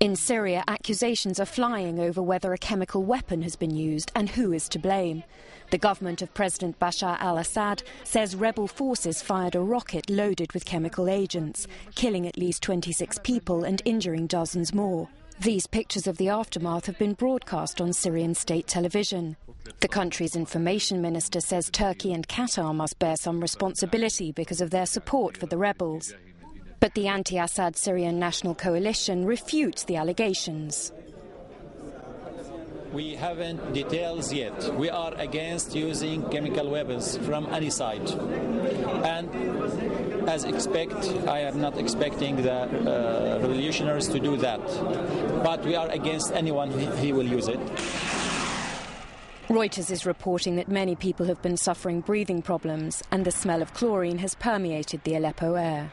In Syria, accusations are flying over whether a chemical weapon has been used and who is to blame. The government of President Bashar al-Assad says rebel forces fired a rocket loaded with chemical agents, killing at least 26 people and injuring dozens more. These pictures of the aftermath have been broadcast on Syrian state television. The country's information minister says Turkey and Qatar must bear some responsibility because of their support for the rebels. But the anti-Assad Syrian National Coalition refutes the allegations. We haven't details yet. We are against using chemical weapons from any side. And as expected, I am not expecting the revolutionaries to do that. But we are against anyone who will use it. Reuters is reporting that many people have been suffering breathing problems and the smell of chlorine has permeated the Aleppo air.